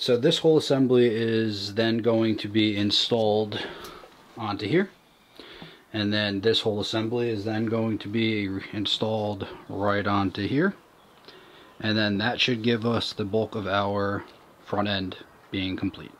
So this whole assembly is then going to be installed onto here. And then this whole assembly is then going to be installed right onto here. And then that should give us the bulk of our front end being complete.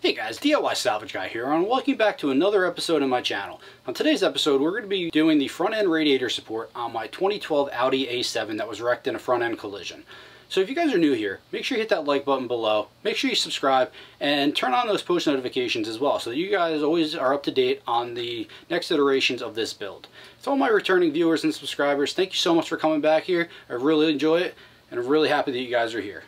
Hey guys, DIY Salvage Guy here, and welcome back to another episode of my channel. On today's episode, we're going to be doing the front end radiator support on my 2012 Audi A7 that was wrecked in a front end collision. So if you guys are new here, make sure you hit that like button below, make sure you subscribe, and turn on those post notifications as well so that you guys always are up to date on the next iterations of this build. To all my returning viewers and subscribers, thank you so much for coming back here. I really enjoy it, and I'm really happy that you guys are here.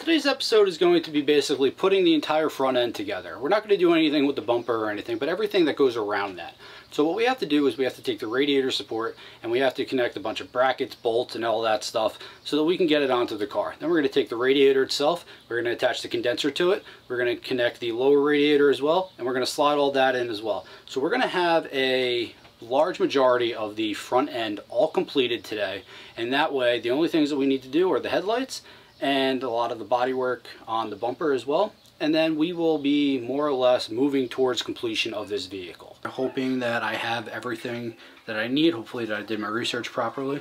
Today's episode is going to be basically putting the entire front end together. We're not going to do anything with the bumper or anything, but everything that goes around that. So what we have to do is we have to take the radiator support and we have to connect a bunch of brackets, bolts, and all that stuff so that we can get it onto the car. Then we're going to take the radiator itself, we're going to attach the condenser to it, we're going to connect the lower radiator as well, and we're going to slide all that in as well. So we're going to have a large majority of the front end all completed today, and that way the only things that we need to do are the headlights and a lot of the bodywork on the bumper as well. And then we will be more or less moving towards completion of this vehicle. I'm hoping that I have everything that I need, hopefully that I did my research properly,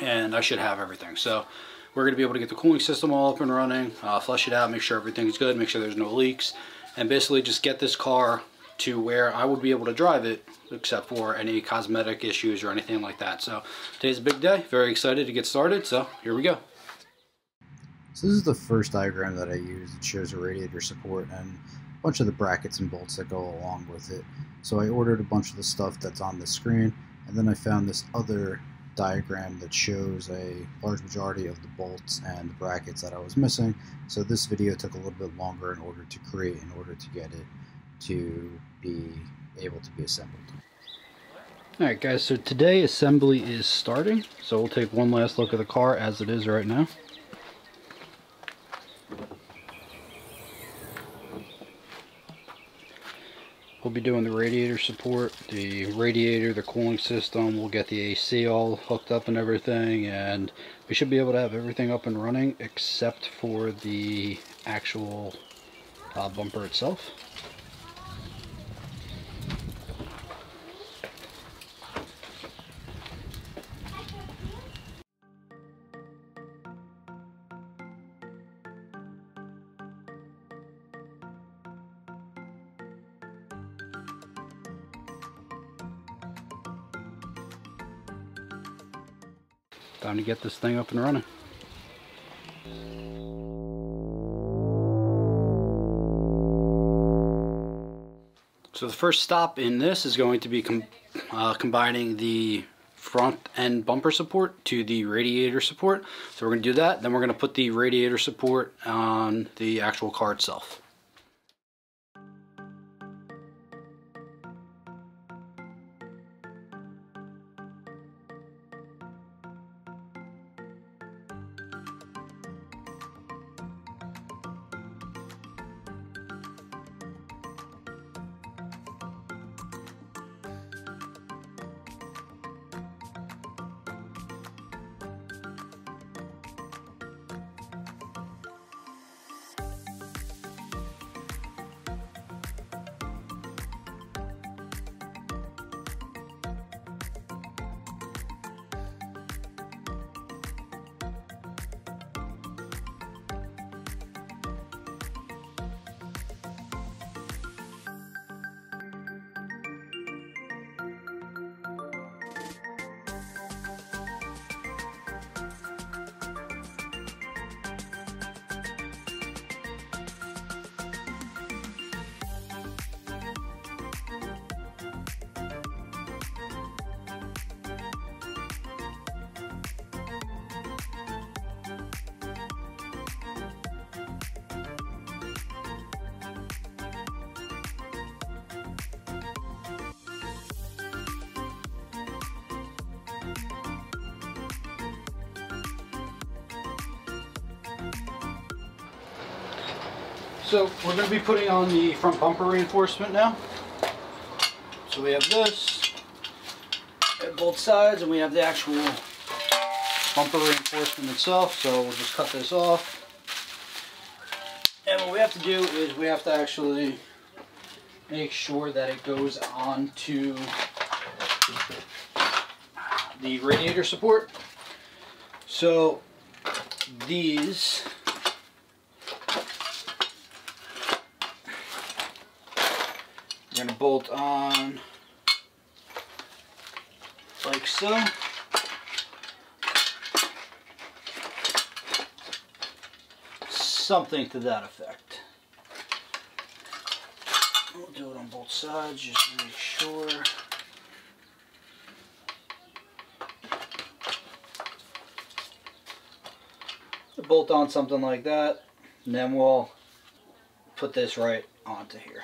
and I should have everything. So we're going to be able to get the cooling system all up and running, flush it out, make sure everything's good, make sure there's no leaks, and basically just get this car to where I would be able to drive it except for any cosmetic issues or anything like that. So today's a big day, very excited to get started, so here we go. So this is the first diagram that I used. It shows a radiator support and a bunch of the brackets and bolts that go along with it. So I ordered a bunch of the stuff that's on the screen, and then I found this other diagram that shows a large majority of the bolts and the brackets that I was missing. So this video took a little bit longer in order to create, in order to get it to be able to be assembled. Alright guys, so today assembly is starting. So we'll take one last look at the car as it is right now. We'll be doing the radiator support, the radiator, the cooling system, we'll get the AC all hooked up and everything, and we should be able to have everything up and running except for the actual bumper itself. Time to get this thing up and running. So the first stop in this is going to be combining the front end bumper support to the radiator support. So we're going to do that, then we're going to put the radiator support on the actual car itself. So we're going to be putting on the front bumper reinforcement now. So we have this at both sides, and we have the actual bumper reinforcement itself. So we'll just cut this off. And what we have to do is we have to actually make sure that it goes on to the radiator support. So these we're going to bolt on like so. Something to that effect. We'll do it on both sides just to make sure. We'll bolt on something like that, and then we'll put this right onto here.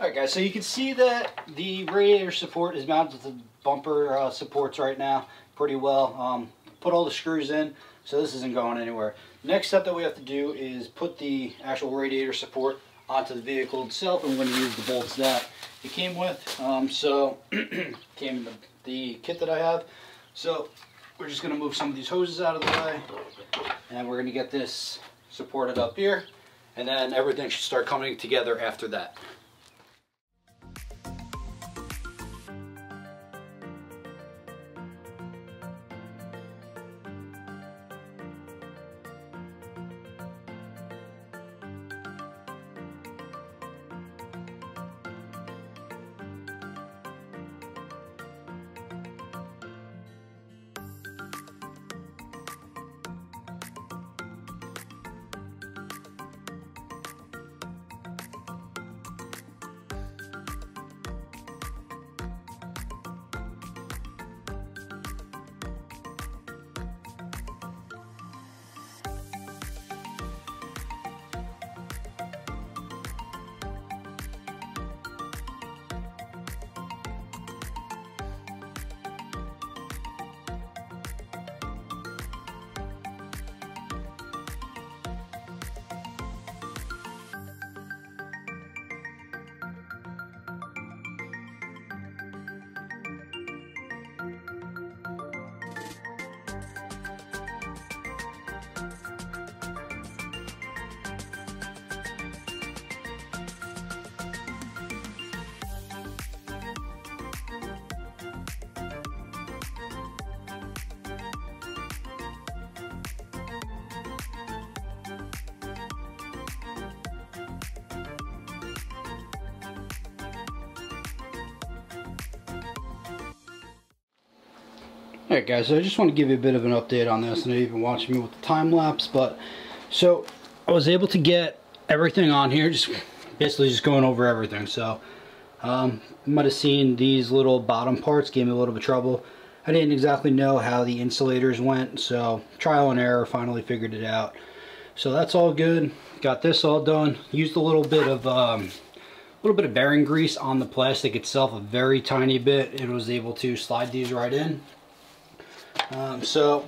Alright guys, so you can see that the radiator support is mounted to the bumper supports right now pretty well. Put all the screws in, so this isn't going anywhere. Next step that we have to do is put the actual radiator support onto the vehicle itself, and we're going to use the bolts that it came with. So came in the kit that I have. So we're just going to move some of these hoses out of the way, and we're going to get this supported up here, and then everything should start coming together after that. Alright guys, so I just want to give you a bit of an update on this. I know you've been watching me with the time lapse, but so I was able to get everything on here, just basically just going over everything. So you might have seen these little bottom parts gave me a little bit of trouble. I didn't exactly know how the insulators went, so trial and error, finally figured it out. So that's all good. Got this all done. Used a little bit of bearing grease on the plastic itself, a very tiny bit, and was able to slide these right in. So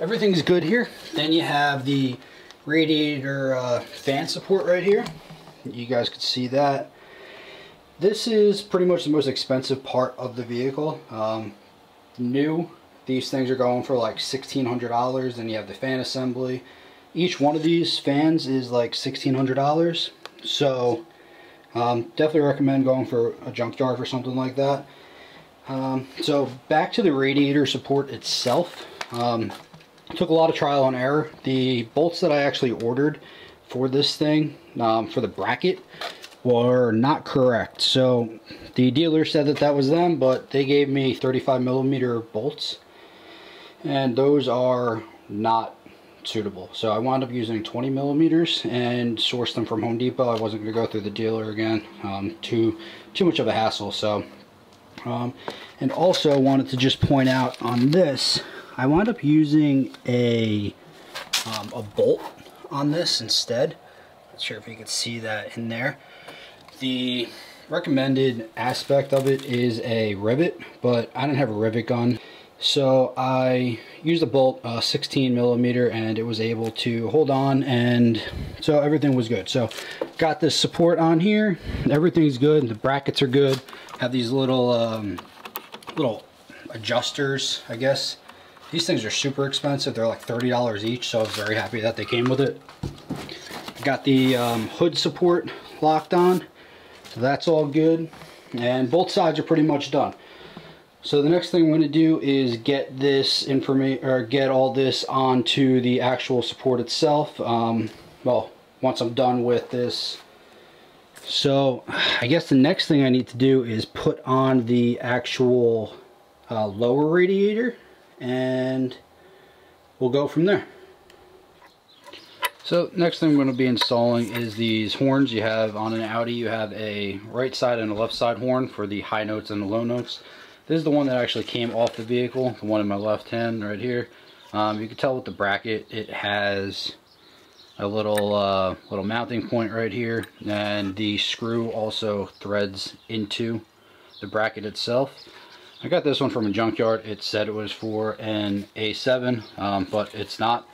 everything's good here. Then you have the radiator fan support right here. You guys can see that. This is pretty much the most expensive part of the vehicle. New, these things are going for like $1,600. Then you have the fan assembly. Each one of these fans is like $1,600. So definitely recommend going for a junkyard for something like that. So back to the radiator support itself, took a lot of trial and error. The bolts that I actually ordered for this thing, for the bracket, were not correct. So the dealer said that that was them, but they gave me 35mm bolts, and those are not suitable. So I wound up using 20mm and sourced them from Home Depot. I wasn't going to go through the dealer again, too much of a hassle. So and also wanted to just point out on this, I wound up using a bolt on this instead. Not sure if you can see that in there. The recommended aspect of it is a rivet, but I don't have a rivet gun, so I used a bolt, 16 millimeter, and it was able to hold on, and so everything was good. So got this support on here, everything's good, the brackets are good, have these little little adjusters, I guess. These things are super expensive, they're like $30 each, so I was very happy that they came with it. Got the hood support locked on, so that's all good, and both sides are pretty much done. So the next thing I'm going to do is get this information, or get all this onto the actual support itself. Well, once I'm done with this. So I guess the next thing I need to do is put on the actual lower radiator, and we'll go from there. So next thing I'm going to be installing is these horns. You have on an Audi, you have a right side and a left side horn for the high notes and the low notes. This is the one that actually came off the vehicle, the one in my left hand right here. You can tell with the bracket, it has a little little mounting point right here, and the screw also threads into the bracket itself. I got this one from a junkyard. It said it was for an A7, but it's not.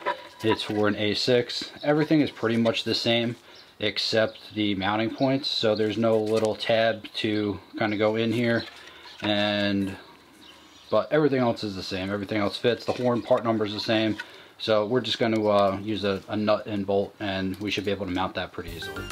It's for an A6. Everything is pretty much the same except the mounting points, so there's no little tab to kind of go in here, and but everything else is the same. Everything else fits. The horn part number is the same, so we're just going to use a nut and bolt, and we should be able to mount that pretty easily.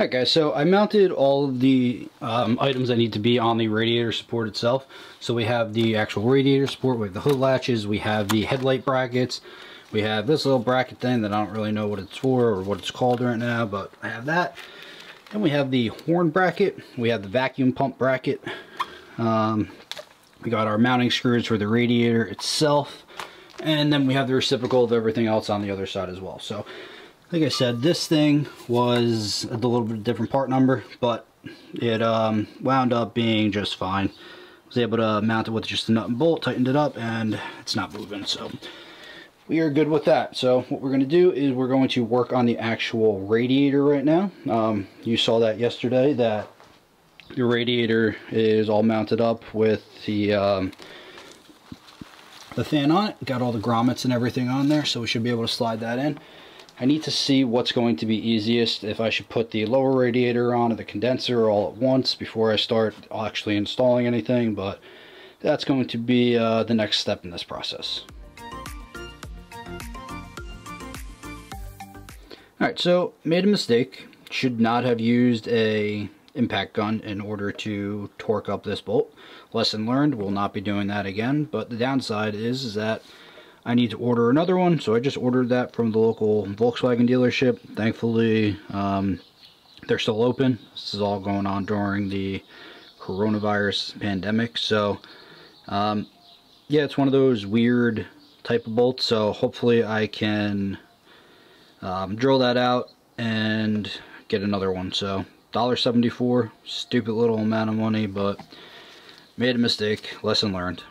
Alright guys, so I mounted all of the items that need to be on the radiator support itself. So we have the actual radiator support, we have the hood latches, we have the headlight brackets, we have this little bracket thing that I don't really know what it's for or what it's called right now, but I have that. Then we have the horn bracket, we have the vacuum pump bracket, we got our mounting screws for the radiator itself, and then we have the reciprocal of everything else on the other side as well. So, like I said, this thing was a little bit different part number, but it wound up being just fine. I was able to mount it with just a nut and bolt, tightened it up, and it's not moving, so we are good with that. So what we're going to do is we're going to work on the actual radiator right now. You saw that yesterday, that the radiator is all mounted up with the fan on it. Got all the grommets and everything on there, so we should be able to slide that in. I need to see what's going to be easiest, if I should put the lower radiator on or the condenser all at once before I start actually installing anything, but that's going to be the next step in this process. Alright, so made a mistake. Should not have used an impact gun in order to torque up this bolt. Lesson learned, will not be doing that again, but the downside is that I need to order another one, so I just ordered that from the local Volkswagen dealership. Thankfully, they're still open. This is all going on during the coronavirus pandemic, so yeah, it's one of those weird type of bolts, so hopefully I can drill that out and get another one. So $1.74, stupid little amount of money, but made a mistake, lesson learned.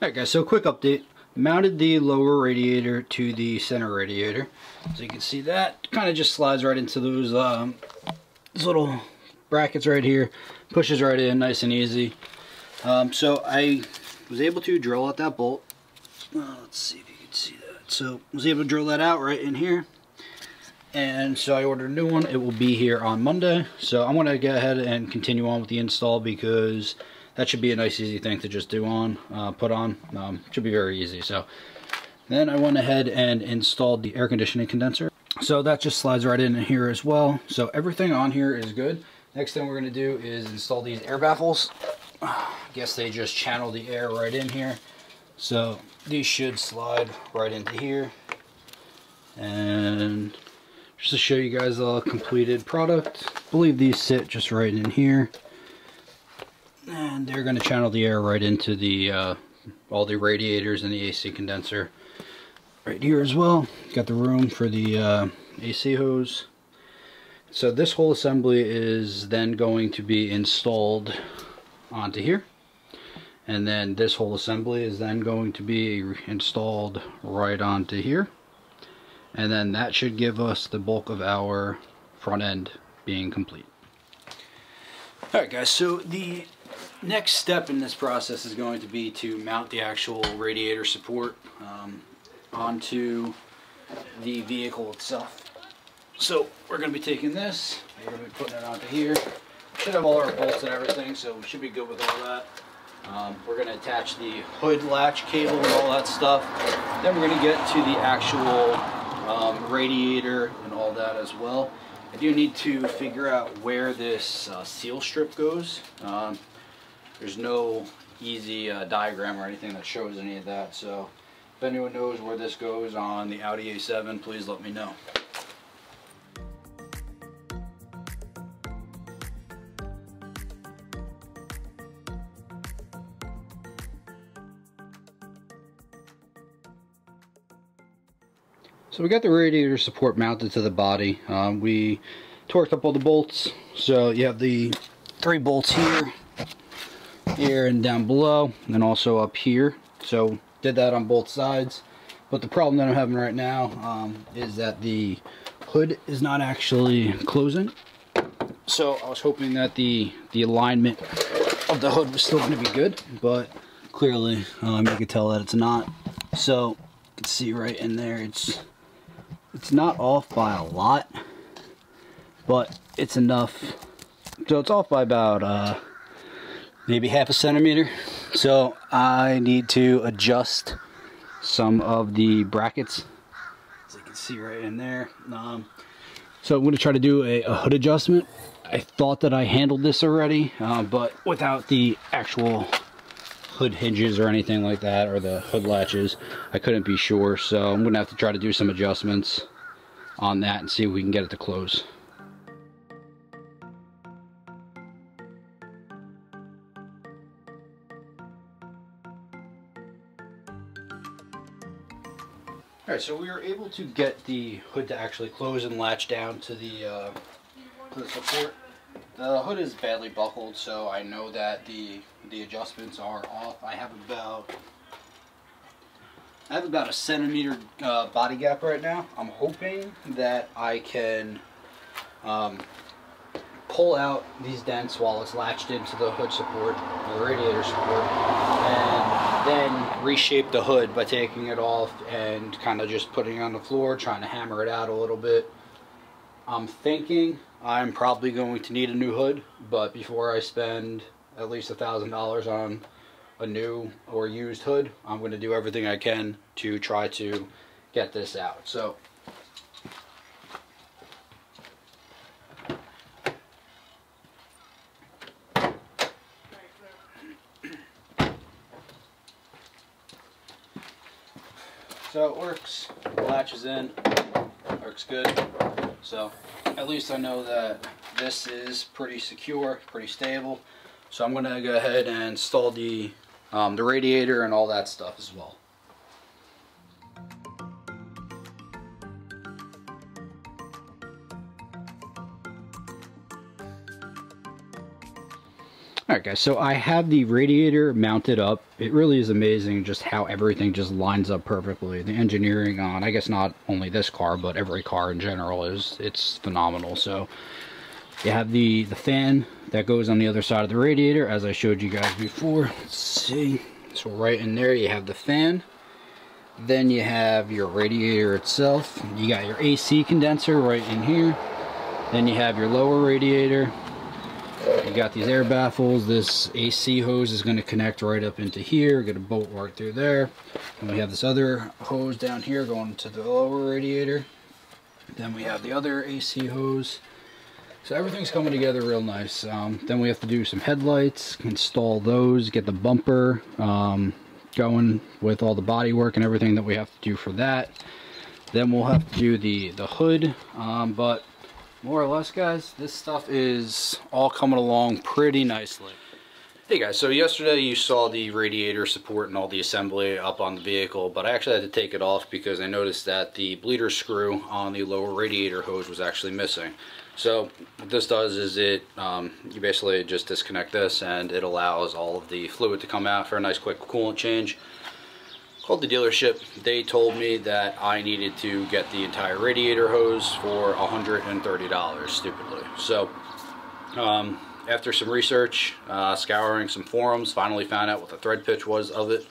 Alright guys, so quick update. Mounted the lower radiator to the center radiator. So you can see that kind of just slides right into those little brackets right here. Pushes right in, nice and easy. So I was able to drill out that bolt. Let's see if you can see that. So I was able to drill that out right in here. And so I ordered a new one. It will be here on Monday. So I'm going to go ahead and continue on with the install, because that should be a nice easy thing to just do on, put on. Should be very easy. So then I went ahead and installed the air conditioning condenser. So that just slides right in here as well. So everything on here is good. Next thing we're going to do is install these air baffles. I guess they just channel the air right in here. So these should slide right into here. And just to show you guys the completed product. I believe these sit just right in here, and they're going to channel the air right into the all the radiators and the AC condenser right here as well. Got the room for the AC hose. So this whole assembly is then going to be installed onto here, and then this whole assembly is then going to be installed right onto here, and then that should give us the bulk of our front end being complete. Alright guys, so the next step in this process is going to be to mount the actual radiator support onto the vehicle itself. So we're going to be taking this, we're going to be putting it onto here. Should have all our bolts and everything, so we should be good with all that. We're going to attach the hood latch cable and all that stuff. Then we're going to get to the actual radiator and all that as well. I do need to figure out where this seal strip goes. There's no easy diagram or anything that shows any of that. So if anyone knows where this goes on the Audi A7, please let me know. So we got the radiator support mounted to the body. We torqued up all the bolts. So you have the 3 bolts here, here and down below, and also up here. So did that on both sides. But the problem that I'm having right now is that the hood is not actually closing. So I was hoping that the alignment of the hood was still going to be good, but clearly you can tell that it's not. So you can see right in there, it's not off by a lot, but it's enough. So it's off by about maybe half a centimeter. So I need to adjust some of the brackets, as you can see right in there. So I'm going to try to do a hood adjustment. I thought that I handled this already, but without the actual hood hinges or anything like that, or the hood latches, I couldn't be sure. So I'm gonna have to try to do some adjustments on that and see if we can get it to close. All right, so we were able to get the hood to actually close and latch down to the support. The hood is badly buckled, so I know that the adjustments are off. I have about a centimeter body gap right now. I'm hoping that I can pull out these dents while it's latched into the hood support, the radiator support, and then reshape the hood by taking it off and kind of just putting it on the floor, trying to hammer it out a little bit. I'm thinking I'm probably going to need a new hood, but before I spend at least $1,000 on a new or used hood, I'm going to do everything I can to try to get this out. So it works, the latches in, works good. So at least I know that this is pretty secure, pretty stable. So I'm gonna go ahead and install the radiator and all that stuff as well. Alright guys, so I have the radiator mounted up. It really is amazing just how everything just lines up perfectly. The engineering on, I guess not only this car, but every car in general it's phenomenal. So you have the fan that goes on the other side of the radiator, as I showed you guys before. Let's see. So right in there you have the fan. Then you have your radiator itself. You got your AC condenser right in here. Then you have your lower radiator. You got these air baffles. This AC hose is going to connect right up into here. Get a bolt right through there. And we have this other hose down here going to the lower radiator. Then we have the other AC hose. So everything's coming together real nice. Then we have to do some headlights, install those, get the bumper going with all the body work and everything that we have to do for that. Then we'll have to do the hood, but more or less, guys, this stuff is all coming along pretty nicely. Hey guys, so yesterday you saw the radiator support and all the assembly up on the vehicle, but I actually had to take it off because I noticed that the bleeder screw on the lower radiator hose was actually missing. So what this does is it, you basically just disconnect this and it allows all of the fluid to come out for a nice quick coolant change. Called the dealership, they told me that I needed to get the entire radiator hose for $130, stupidly. So, after some research, scouring some forums, finally found out what the thread pitch was of it.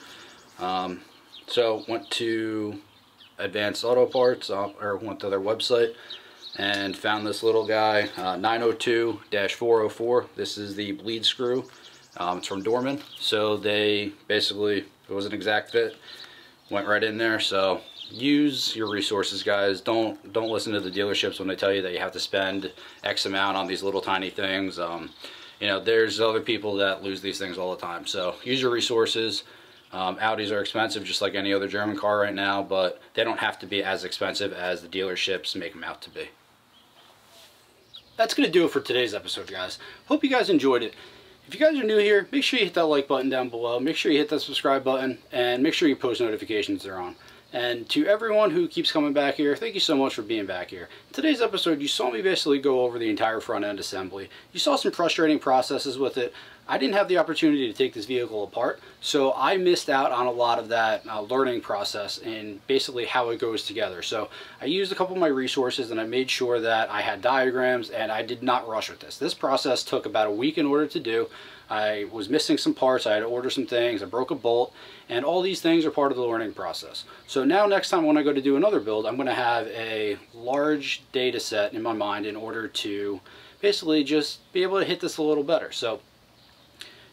So went to Advanced Auto Parts, or went to their website, and found this little guy, 902-404. This is the bleed screw. It's from Dorman. So they basically, it was an exact fit, went right in there. So use your resources, guys. Don't listen to the dealerships when they tell you that you have to spend X amount on these little tiny things. You know, there's other people that lose these things all the time, so use your resources. Audis are expensive, just like any other German car right now, but they don't have to be as expensive as the dealerships make them out to be. That's gonna do it for today's episode, guys. Hope you guys enjoyed it. If you guys are new here, make sure you hit that like button down below, make sure you hit that subscribe button, and make sure your post notifications are on. And to everyone who keeps coming back here, thank you so much for being back here. In today's episode, you saw me basically go over the entire front end assembly. You saw some frustrating processes with it. I didn't have the opportunity to take this vehicle apart, so I missed out on a lot of that learning process and basically how it goes together. So I used a couple of my resources and I made sure that I had diagrams, and I did not rush with this. This process took about a week in order to do. I was missing some parts, I had to order some things, I broke a bolt, and all these things are part of the learning process. So now next time when I go to do another build, I'm going to have a large data set in my mind in order to basically just be able to hit this a little better. So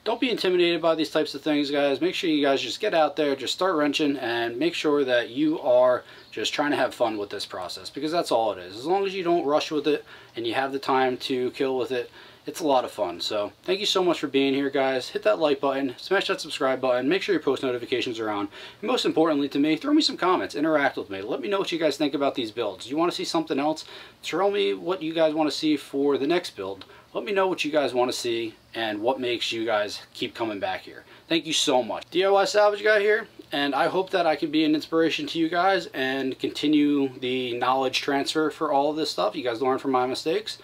don't be intimidated by these types of things, guys. Make sure you guys just get out there, just start wrenching, and make sure that you are just trying to have fun with this process, because that's all it is. As long as you don't rush with it and you have the time to kill with it, it's a lot of fun. So thank you so much for being here, guys. Hit that like button, smash that subscribe button, make sure your post notifications are on. And most importantly to me, throw me some comments, interact with me. Let me know what you guys think about these builds. You want to see something else? Throw me what you guys want to see for the next build. Let me know what you guys want to see and what makes you guys keep coming back here. Thank you so much. DIY Salvage Guy here, and I hope that I can be an inspiration to you guys and continue the knowledge transfer for all of this stuff. You guys learn from my mistakes,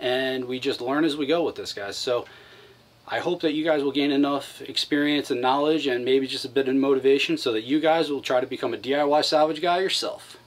and we just learn as we go with this, guys. So I hope that you guys will gain enough experience and knowledge and maybe just a bit of motivation so that you guys will try to become a DIY salvage guy yourself.